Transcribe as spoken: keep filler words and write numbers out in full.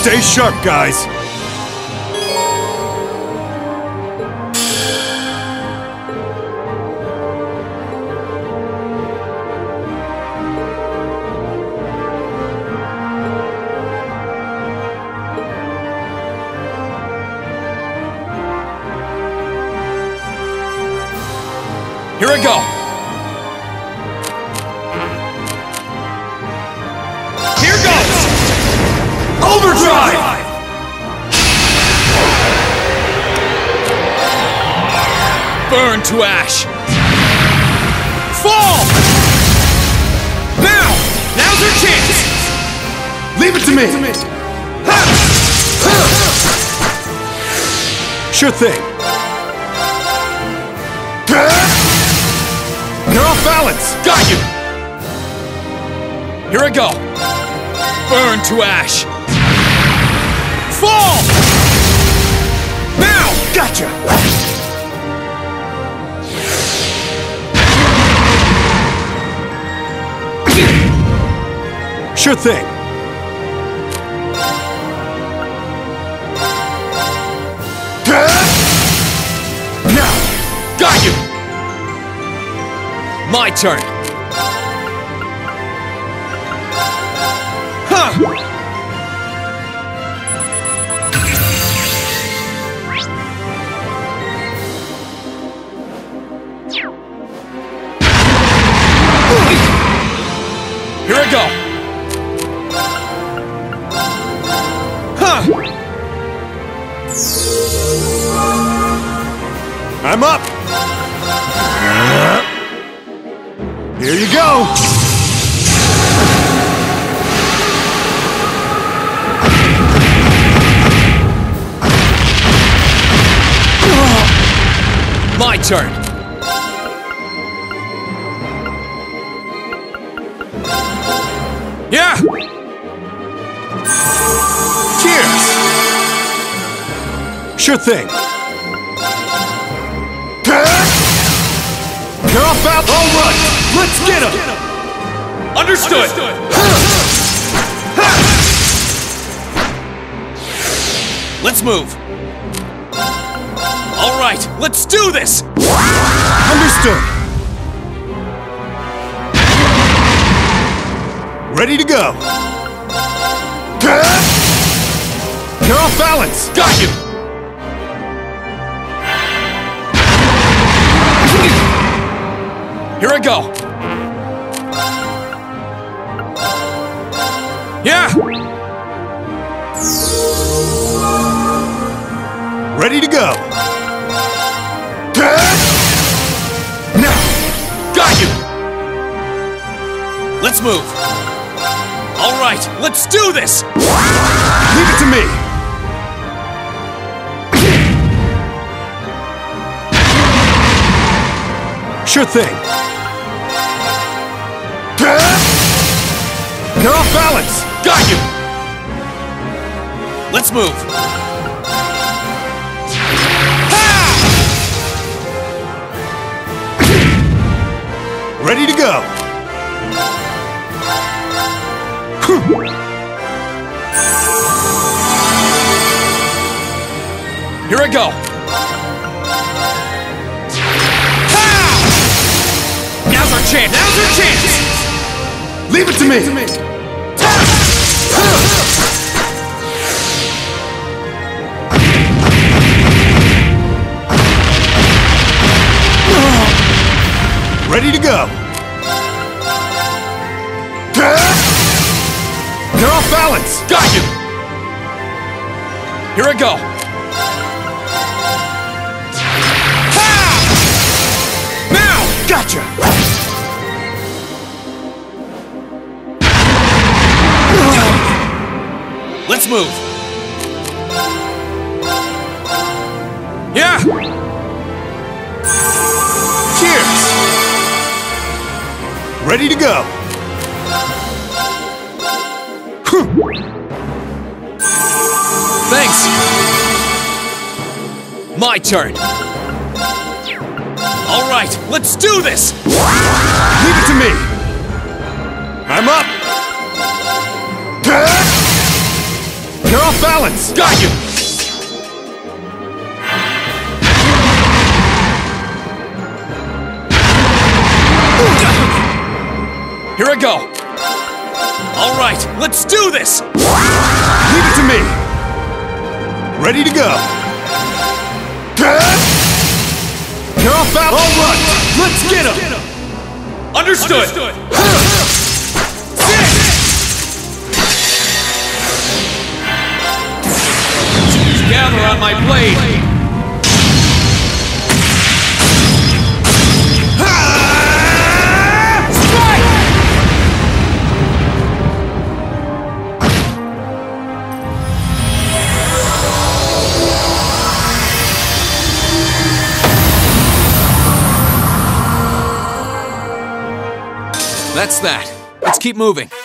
Stay sharp, guys! Here I go! Here goes! Overdrive! Burn to ash! Fall! Now! Now's your chance! Leave it to me! Sure thing! You're off balance! Got you! Here I go! Burn to ash! Fall! Now! Gotcha! Sure thing! Now! Got you! My turn! Huh! Here I go! Huh! I'm up! Here you go! My turn! Yeah! Cheers! Sure thing! You're off balance! All right! Let's get him! Understood! Understood. Let's move! Alright, let's do this! Understood! Ready to go! You're off balance! Got you! Here I go! Yeah! Ready to go! Now! Got you! Let's move! Alright, let's do this! Leave it to me! Sure thing! You're off balance! Got you! Let's move! Ha! Ready to go! Here I go! Ha! Now's our chance! Now's our chance! Leave it to Leave me! It to me. Ready to go! You're off balance! Got you! Here I go! Ha! Now! Gotcha! Let's move! Yeah! Cheers! Ready to go! Thanks! My turn! Alright, let's do this! Leave it to me! I'm up! You're off balance! Got you! Here I go! Alright, let's do this! Leave it to me! Ready to go! You're off balance! Alright, let's get him! Understood! Understood. Gather on my blade! Ah! That's that. Let's keep moving.